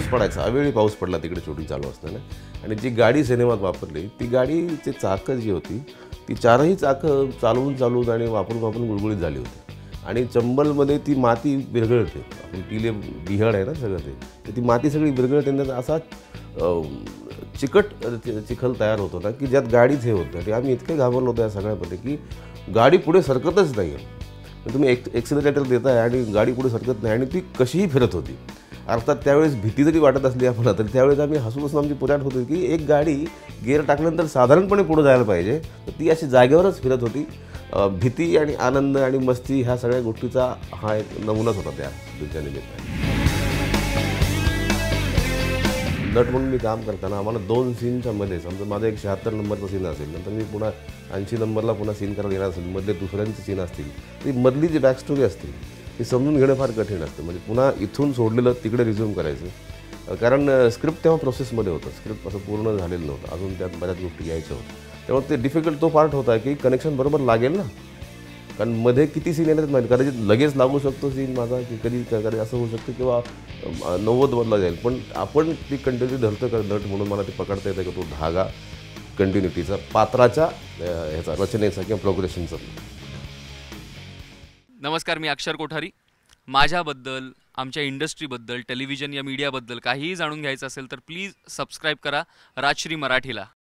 पाऊस पडायचा, अवेळी पाऊस पडला तिकडे शूटिंग चालू असताना, आणि जी गाडी सिनेमात वापरली ती गाडीची चाकं जी होती ती चारही चाकं चालवून आणि वापरून गुळगुळीत झाली होती। आणि चंबलमध्ये ती माती विरघळते, आपण टीले बिहड आहे ना सगळं ते, ती माती सगळी विरघळते आणि असा चिकट चिखल तयार होतो ना की ज्यात गाडीच हे होतं। आणि आम्ही इतके घाबरलो होतो या सगळ्यामध्ये की गाडी पुढे सरकतच नाही आहे, तुम्ही एक्सेलरेटर देताय आणि गाडी पुढे सरकत नाही आणि ती कशीही फिरत होती। अर्थात त्यावेळेस भीती जरी वाटत असली आम्हाला तरी त्यावेळेस आम्ही हसून आमची पुराण होती की एक गाडी गिअर टाकल्यानंतर साधारणपणे पुढे जायला पाहिजे, तर ती अशी जागेवरच फिरत होती। भीती आणि आनंद आणि मस्ती ह्या सगळ्या गोष्टीचा हा एक नमुनाच होता त्या दिवसाने मिळत। नट म्हणून मी काम करताना आम्हाला 2 सीनच्या मध्ये, समजा माझा एक 76 नंबरचा सीन असेल, नंतर मी पुन्हा 80 नंबरला पुन्हा सीन करायला येणार असेल, मधले दुसऱ्यांचे सीन असतील, ती मधली जी बॅकस्टोरी असते ती समजून घेणं फार कठीण असतं। म्हणजे पुन्हा इथून सोडलेलं तिकडे रिझ्यूम करायचं, कारण स्क्रिप्ट तेव्हा प्रोसेसमध्ये होतं, स्क्रिप्ट असं पूर्ण झालेलं नव्हतं, अजून त्यात बऱ्याच गोष्टी घ्यायच्या होत्या, त्यामुळे ते डिफिकल्ट तो पार्ट होता की कनेक्शन बरोबर लागेल ना, कारण मध्ये किती सीन येणार माहिती, कदाचित लगेच लागू शकतो सीन माझा की कधी कधी असं होऊ शकतं किंवा 90 बदला जाईल, पण आपण ती कंटिन्यू धरतो का नट म्हणून, मला ते पकडता येतं की तो धागा कंटिन्युटीचा पात्राच्या ह्याचा रचनेचा किंवा प्रोग्रेशनचा। नमस्कार, मी अक्षर कोठारी। माझ्याबद्दल, आमच्या इंडस्ट्रीबद्दल, टेलिव्हिजन या मीडियाबद्दल काहीही जाणून घ्यायचं असेल तर प्लीज सबस्क्राईब करा राजश्री मराठीला।